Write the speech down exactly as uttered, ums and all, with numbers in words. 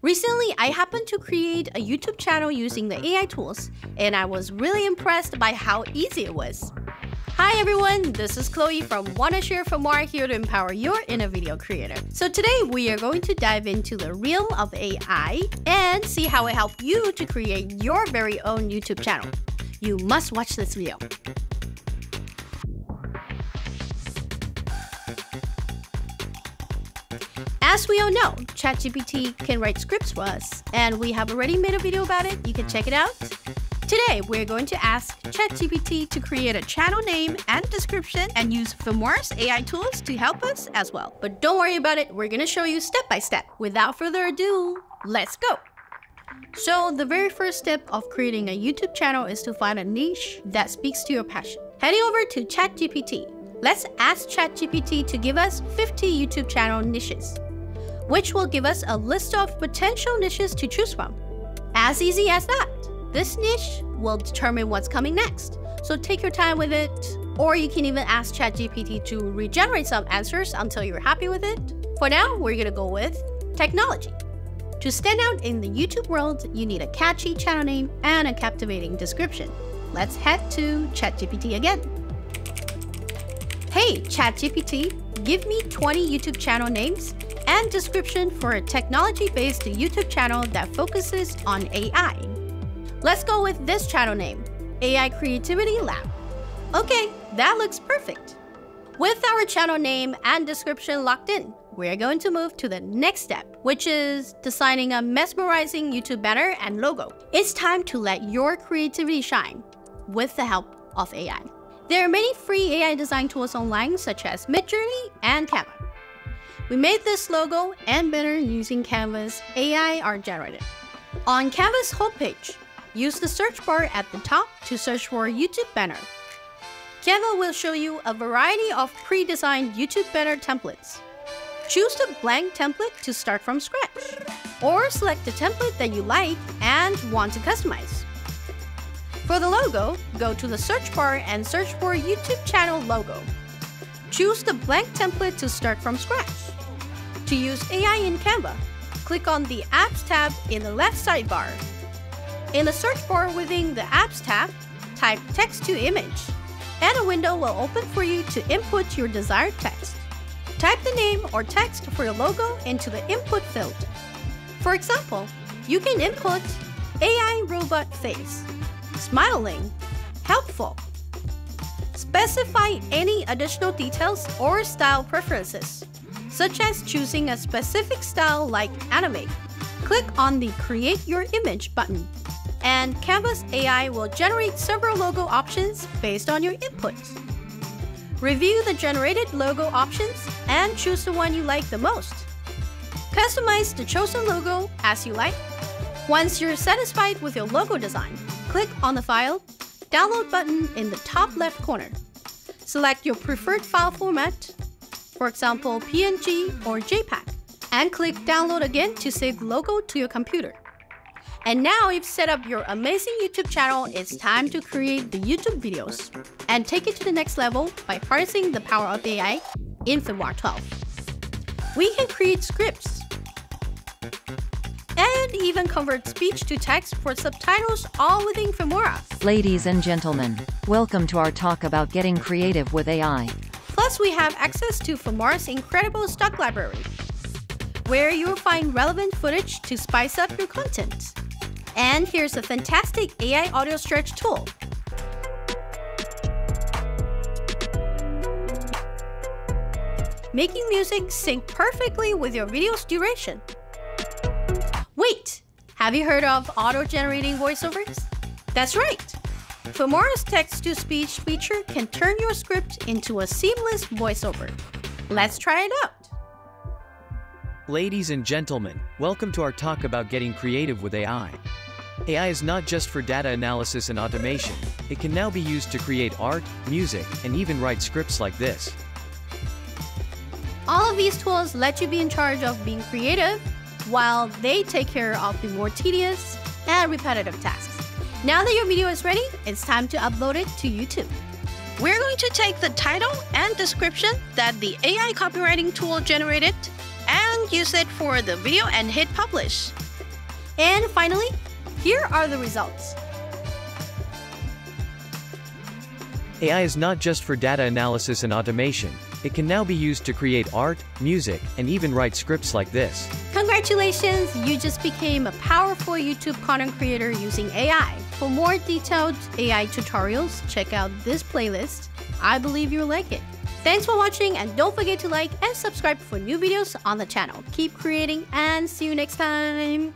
Recently, I happened to create a YouTube channel using the A I tools, and I was really impressed by how easy it was. Hi everyone, this is Chloe from Wondershare Filmora here to empower your inner video creator. So today we are going to dive into the realm of A I and see how it helped you to create your very own YouTube channel. You must watch this video. As we all know, ChatGPT can write scripts for us, and we have already made a video about it. You can check it out. Today, we're going to ask ChatGPT to create a channel name and description and use Filmora's A I tools to help us as well. But don't worry about it, we're gonna show you step by step. Without further ado, let's go. So the very first step of creating a YouTube channel is to find a niche that speaks to your passion. Heading over to ChatGPT, let's ask ChatGPT to give us fifty YouTube channel niches, which will give us a list of potential niches to choose from. As easy as that. This niche will determine what's coming next, so take your time with it. Or you can even ask ChatGPT to regenerate some answers until you're happy with it. For now, we're gonna go with technology. To stand out in the YouTube world, you need a catchy channel name and a captivating description. Let's head to ChatGPT again. Hey ChatGPT, give me twenty YouTube channel names and description for a technology-based YouTube channel that focuses on A I. Let's go with this channel name, A I Creativity Lab. Okay, that looks perfect. With our channel name and description locked in, we're going to move to the next step, which is designing a mesmerizing YouTube banner and logo. It's time to let your creativity shine with the help of A I. There are many free A I design tools online, such as Midjourney and Kama. We made this logo and banner using Canva's A I art generator. On Canva's homepage, use the search bar at the top to search for YouTube banner. Canva will show you a variety of pre-designed YouTube banner templates. Choose the blank template to start from scratch, or select the template that you like and want to customize. For the logo, go to the search bar and search for YouTube channel logo. Choose the blank template to start from scratch. To use A I in Canva, click on the Apps tab in the left sidebar. In the search bar within the Apps tab, type text to image, and a window will open for you to input your desired text. Type the name or text for your logo into the input field. For example, you can input A I robot face, smiling, helpful. Specify any additional details or style preferences, such as choosing a specific style like anime. Click on the Create Your Image button, and Canva's A I will generate several logo options based on your inputs. Review the generated logo options and choose the one you like the most. Customize the chosen logo as you like. Once you're satisfied with your logo design, click on the File, Download button in the top left corner. Select your preferred file format, for example P N G or JPEG, and click Download again to save logo to your computer. And now you've set up your amazing YouTube channel, it's time to create the YouTube videos and take it to the next level by harnessing the power of A I in Filmora twelve. We can create scripts and even convert speech to text for subtitles, all within Filmora. Ladies and gentlemen, welcome to our talk about getting creative with A I. Plus, we have access to Filmora's incredible stock library, where you'll find relevant footage to spice up your content. And here's a fantastic A I audio stretch tool. Making music sync perfectly with your video's duration. Wait, have you heard of auto-generating voiceovers? That's right. Filmora's text-to-speech feature can turn your script into a seamless voiceover. Let's try it out. Ladies and gentlemen, welcome to our talk about getting creative with A I. A I is not just for data analysis and automation. It can now be used to create art, music, and even write scripts like this. All of these tools let you be in charge of being creative, while they take care of the more tedious and repetitive tasks. Now that your video is ready, it's time to upload it to YouTube. We're going to take the title and description that the A I copywriting tool generated and use it for the video and hit publish. And finally, here are the results. A I is not just for data analysis and automation. It can now be used to create art, music, and even write scripts like this. Congratulations! You just became a powerful YouTube content creator using A I. For more detailed A I tutorials, check out this playlist. I believe you'll like it. Thanks for watching, and don't forget to like and subscribe for new videos on the channel. Keep creating, and see you next time!